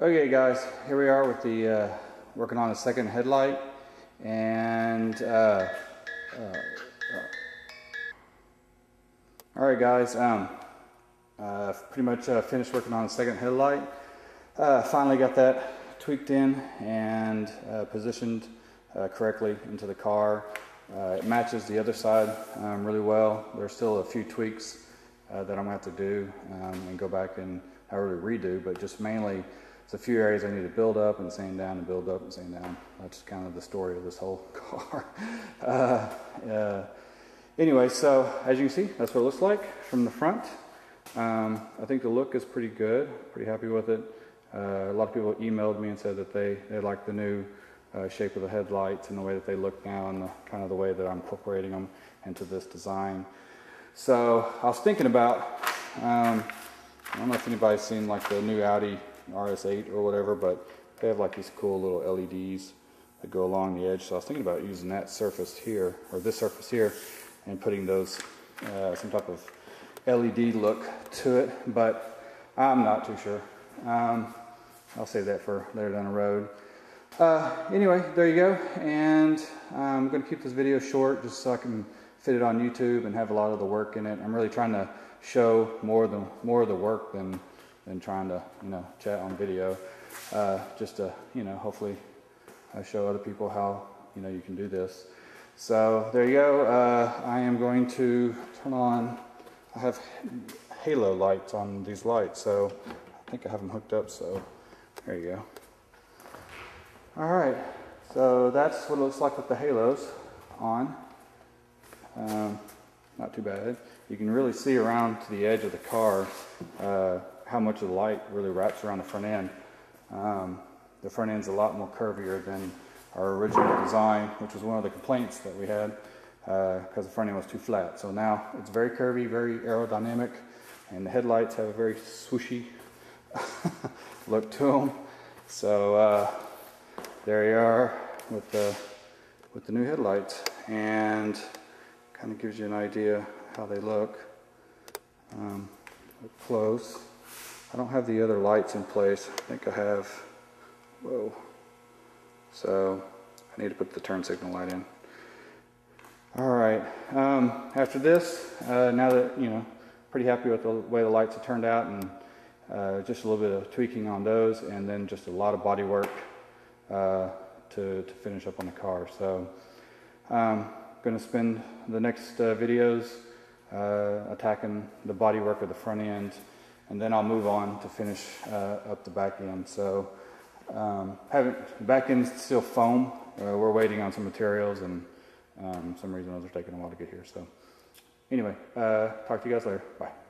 Okay guys, here we are with the working on the second headlight, and alright guys, pretty much finished working on the second headlight. Finally got that tweaked in and positioned correctly into the car. It matches the other side really well. There's still a few tweaks that I'm going to have to do and go back and really redo, but just mainly it's a few areas I need to build up and sand down and build up and sand down. That's kind of the story of this whole car. Anyway, so as you can see, that's what it looks like from the front. I think the look is pretty good. Pretty happy with it. A lot of people emailed me and said that they like the new shape of the headlights and the way that they look now, and the kind of the way that I'm incorporating them into this design. So I was thinking about, I don't know if anybody's seen like the new Audi RS8 or whatever, but they have like these cool little LEDs that go along the edge. So I was thinking about using that surface here, or this surface here, and putting those some type of LED look to it, but I'm not too sure. I'll save that for later down the road. Anyway, there you go, and I'm going to keep this video short just so I can fit it on YouTube and have a lot of the work in it. I'm really trying to show more of the work than trying to, you know, chat on video, just to, you know, hopefully show other people how, you know, you can do this. So there you go. I am going to turn on, I have halo lights on these lights, so I think I have them hooked up, so there you go. Alright, so that's what it looks like with the halos on. Not too bad. You can really see around to the edge of the car how much of the light really wraps around the front end. the front end's a lot more curvier than our original design, which was one of the complaints that we had, because the front end was too flat. So now it's very curvy, very aerodynamic, and the headlights have a very swooshy look to them. So there you are with the new headlights, and kind of gives you an idea how they look up close. I don't have the other lights in place. I think I have, whoa. So I need to put the turn signal light in. All right, after this, now that, you know, pretty happy with the way the lights have turned out, and just a little bit of tweaking on those, and then just a lot of body work to finish up on the car. So I'm going to spend the next videos attacking the body work of the front end, and then I'll move on to finish up the back end. So back end's still foam. We're waiting on some materials, and some reason those are taking a while to get here. So anyway, talk to you guys later. Bye.